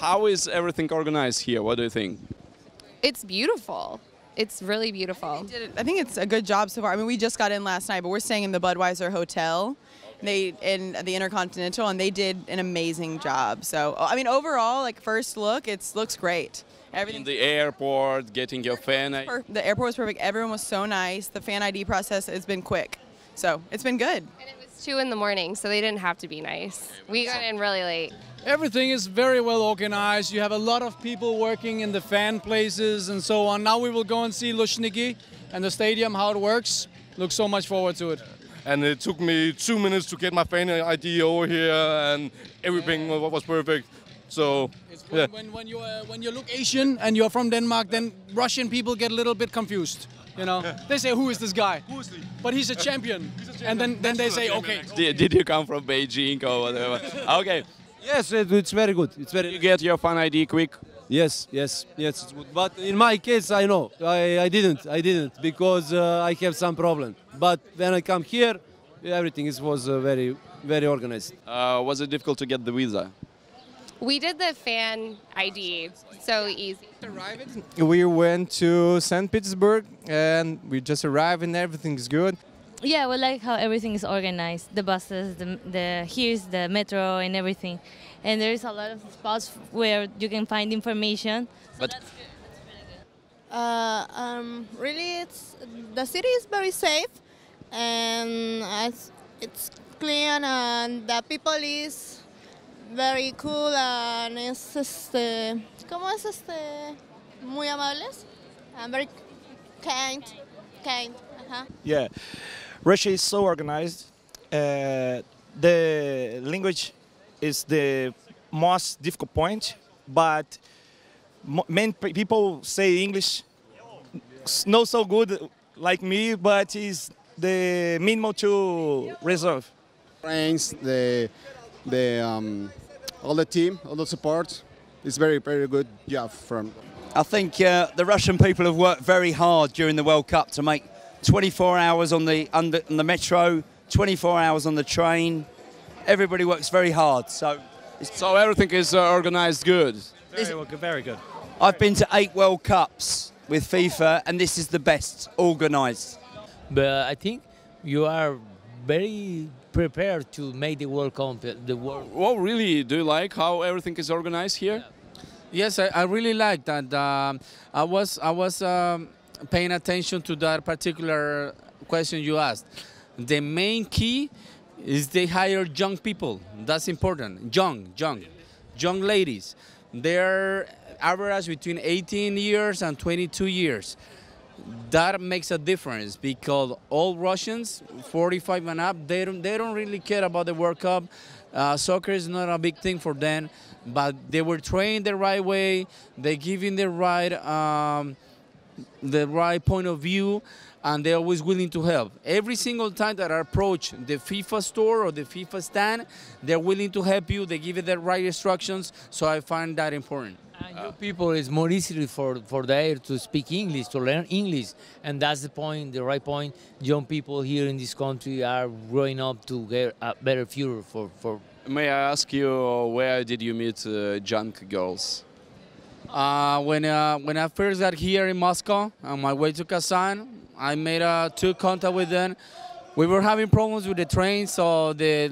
How is everything organized here? What do you think? It's beautiful. It's really beautiful. I think it's a good job so far. I mean, we just got in last night, but we're staying in the Budweiser Hotel. They in the Intercontinental, and they did an amazing job. So I mean, overall, like first look, it looks great. Everything. In the airport, getting your fan ID. The airport was perfect. Everyone was so nice. The fan ID process has been quick, so it's been good. And it was 2 in the morning, so they didn't have to be nice. We got in really late. Everything is very well organized. You have a lot of people working in the fan places and so on. Now we will go and see Luzhniki and the stadium, how it works. Look so much forward to it. And it took me 2 minutes to get my fan ID over here, and everything was perfect. So when you look Asian and you're from Denmark, then Russian people get a little bit confused. You know, they say, "Who is this guy?" Who is he? But he's a champion. He's a champion. And then they say, "Okay." Did you come from Beijing or whatever? Okay. Yes, it's very good. It's very. You get your fan ID quick. Yes. It's good. But in my case, I know I didn't because I have some problem. But when I come here, everything was very, very organized. Was it difficult to get the visa? We did the fan ID, so easy. We went to St. Petersburg and we just arrived and everything's good. Yeah, we like how everything is organized. The buses, here's the metro and everything. And there is a lot of spots where you can find information. So that's good. That's really good. Really, the city is very safe, and it's clean, and the people is very cool, and es ¿cómo es muy amables and very kind. Yeah, Russia is so organized. The language is the most difficult point, but many people say English not so good like me, but is the minimal to reserve. Friends, all the team, all the support, it's very, very good job from. I think the Russian people have worked very hard during the World Cup to make 24 hours on the metro, 24 hours on the train. Everybody works very hard, so everything is organized good. Very good. I've been to 8 World Cups with FIFA, and this is the best organized. But I think you are very prepared to make the World Cup. Well, really, do you like how everything is organized here? Yeah. Yes, I really like that. I was paying attention to that particular question you asked. The main key is they hire young people. That's important. Young ladies. They're average between 18 years and 22 years. That makes a difference because all Russians, 45 and up, they don't really care about the World Cup. Soccer is not a big thing for them, but they were trained the right way. They give in the right point of view, and they're always willing to help. Every single time that I approach the FIFA store or the FIFA stand, they're willing to help you. They give you the right instructions, so I find that important. And your people, it's more easy for them to speak English, to learn English, and that's the point, the right point. Young people here in this country are growing up to get a better future for. May I ask you, where did you meet young girls? When I first got here in Moscow, on my way to Kazan, I made 2 contacts with them. We were having problems with the train, so the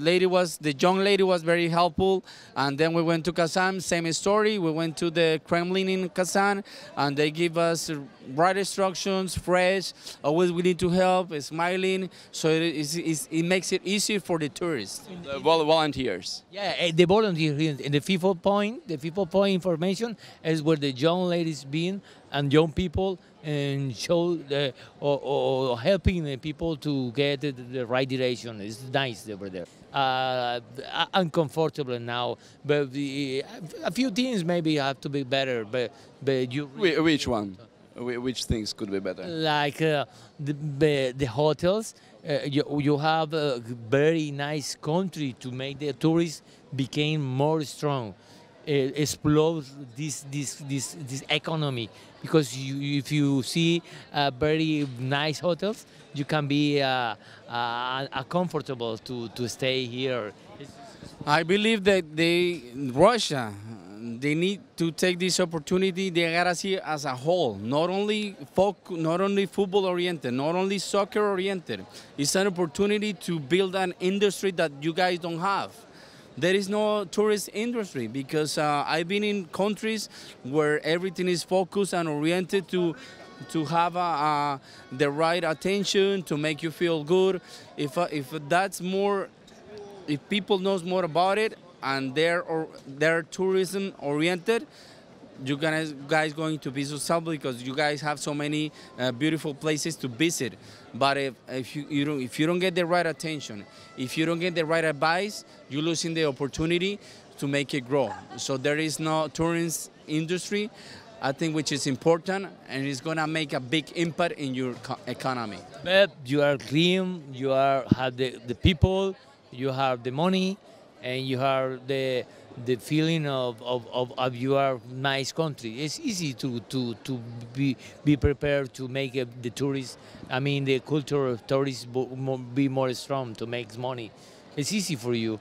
young lady was very helpful. And then we went to Kazan, same story. We went to the Kremlin in Kazan, and they give us right instructions, fresh, always willing to help, smiling. So it makes it easier for the tourists. The volunteers. Yeah, the volunteers. In the FIFA point information is where the young ladies been and young people, and show or helping the people to get the right direction. It's nice over there. Uncomfortable now, but a few things maybe have to be better. But you. Which one? Which things could be better? Like the hotels. You have a very nice country to make the tourists become more strong. Explode this economy, because if you see very nice hotels, you can be comfortable to stay here. I believe that Russia They need to take this opportunity. They got to see it as a whole, not only football oriented, not only soccer oriented. It's an opportunity to build an industry that you guys don't have. There is no tourist industry because I've been in countries where everything is focused and oriented to have the right attention to make you feel good. If people knows more about it and they're tourism oriented, you guys going to be successful because you guys have so many beautiful places to visit. But if you don't get the right attention, if you don't get the right advice, you're losing the opportunity to make it grow. So there is no tourist industry, I think, which is important, and it's gonna make a big impact in your economy. But you are clean, you are have the people, you have the money, and you have the feeling of your nice country. It's easy to be prepared to make the tourists, I mean the culture of tourists be more strong to make money. It's easy for you.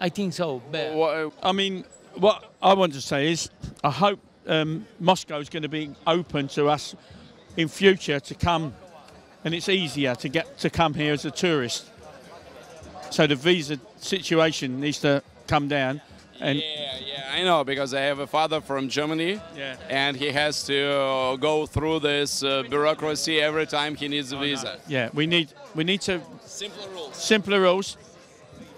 I think so. Well, I mean, what I want to say is I hope Moscow is going to be open to us in future to come, and it's easier to get to come here as a tourist. So the visa situation needs to come down. And yeah, I know, because I have a father from Germany, yeah, and he has to go through this bureaucracy every time he needs a visa. No. Yeah, we need to simpler rules. Simpler rules.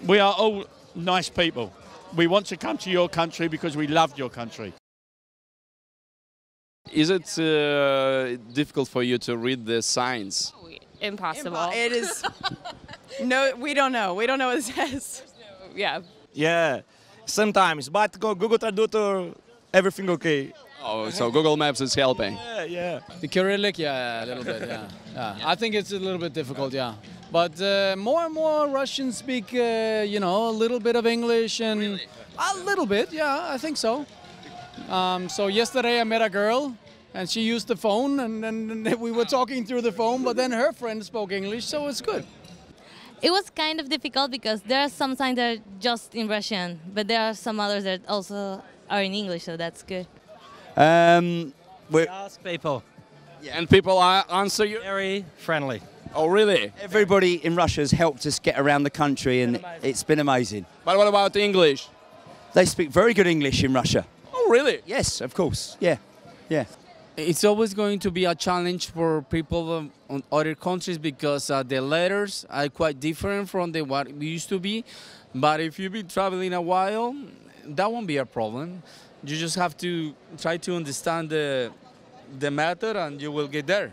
We are all nice people. We want to come to your country because we love your country. Is it difficult for you to read the signs? Impossible. It is. No, we don't know. We don't know what it says. No, yeah. Yeah. Sometimes, but Google Traductor, everything okay. Oh, so Google Maps is helping. Yeah, yeah. The Cyrillic, yeah, a little bit, yeah. Yeah. I think it's a little bit difficult, yeah. But more and more Russians speak, you know, a little bit of English and really? A little bit, yeah, I think so. So yesterday I met a girl and she used the phone and we were talking through the phone, but then her friend spoke English, so it's good. It was kind of difficult because there are some signs that are just in Russian, but there are some others that also are in English, so that's good. We ask people. Yeah, and people answer you? Very friendly. Oh, really? Everybody in Russia has helped us get around the country, and it's been amazing. But what about the English? They speak very good English in Russia. Oh, really? Yes, of course. Yeah, yeah. It's always going to be a challenge for people on other countries because the letters are quite different from what we used to be. But if you've been traveling a while, that won't be a problem. You just have to try to understand the matter and you will get there.